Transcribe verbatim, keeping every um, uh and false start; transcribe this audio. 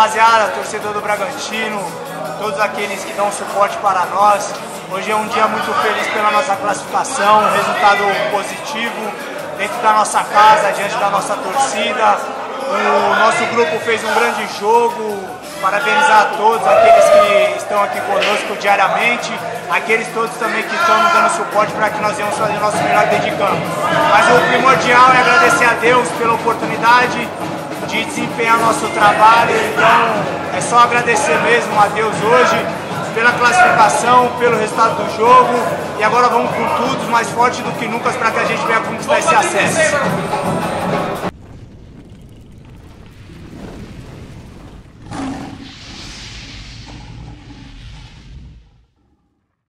Rapaziada, torcedor do Bragantino, todos aqueles que dão suporte para nós, hoje é um dia muito feliz pela nossa classificação, resultado positivo dentro da nossa casa, diante da nossa torcida. O nosso grupo fez um grande jogo, parabenizar a todos aqueles que estão aqui conosco diariamente, aqueles todos também que estão nos dando suporte para que nós venhamos fazer o nosso melhor dentro de campo. Mas o primordial é agradecer a Deus pela oportunidade de desempenhar nosso trabalho, então é só agradecer mesmo a Deus hoje pela classificação, pelo resultado do jogo e agora vamos com tudo, mais forte do que nunca para que a gente venha conquistar esse acesso.